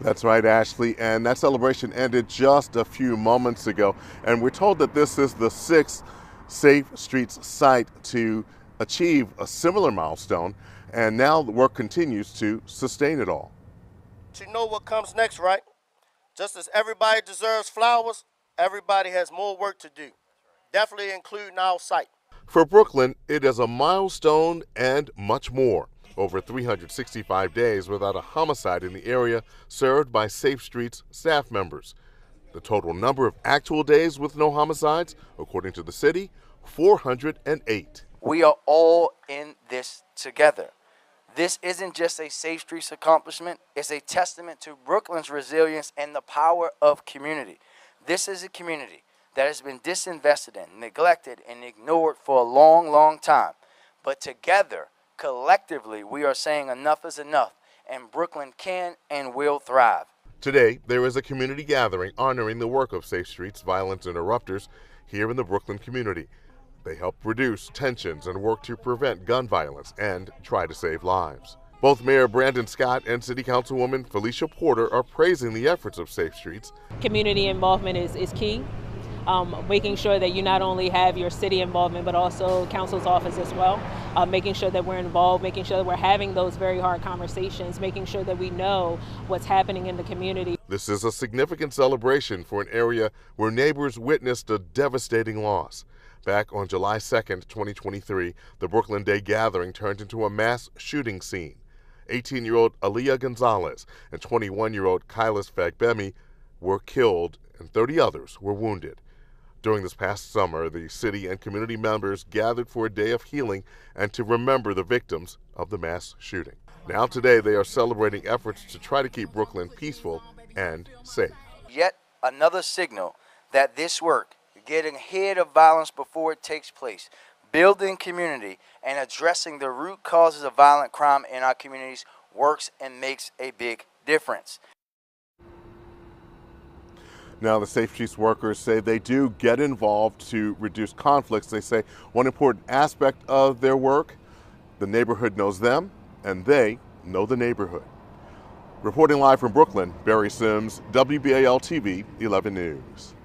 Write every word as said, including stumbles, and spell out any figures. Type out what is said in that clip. That's right, Ashley, and that celebration ended just a few moments ago, and we're told that this is the sixth Safe Streets site to achieve a similar milestone, and now the work continues to sustain it all. But you know what comes next, right? Just as everybody deserves flowers, everybody has more work to do, definitely including our site. For Brooklyn, it is a milestone and much more. Over three hundred sixty-five days without a homicide in the area served by Safe Streets staff members. The total number of actual days with no homicides, according to the city, four hundred eight. We are all in this together. This isn't just a Safe Streets accomplishment, it's a testament to Brooklyn's resilience and the power of community. This is a community that has been disinvested in, neglected, and ignored for a long, long time. But together, collectively, we are saying enough is enough, and Brooklyn can and will thrive. Today, there is a community gathering honoring the work of Safe Streets violence interrupters here in the Brooklyn community. They help reduce tensions and work to prevent gun violence and try to save lives. Both Mayor Brandon Scott and City Councilwoman Felicia Porter are praising the efforts of Safe Streets. Community involvement is, is key. Um, making sure that you not only have your city involvement, but also council's office as well, uh, making sure that we're involved, making sure that we're having those very hard conversations, making sure that we know what's happening in the community. This is a significant celebration for an area where neighbors witnessed a devastating loss. Back on July second, twenty twenty-three, the Brooklyn Day gathering turned into a mass shooting scene. eighteen-year-old Aaliyah Gonzalez and twenty-one-year-old Kylar Fagbemi were killed and thirty others were wounded. During this past summer, the city and community members gathered for a day of healing and to remember the victims of the mass shooting. Now today, they are celebrating efforts to try to keep Brooklyn peaceful and safe. Yet another signal that this work, getting ahead of violence before it takes place, building community, and addressing the root causes of violent crime in our communities, works and makes a big difference. Now, the Safe Streets workers say they do get involved to reduce conflicts. They say one important aspect of their work, the neighborhood knows them, and they know the neighborhood. Reporting live from Brooklyn, Barry Sims, W B A L T V eleven News.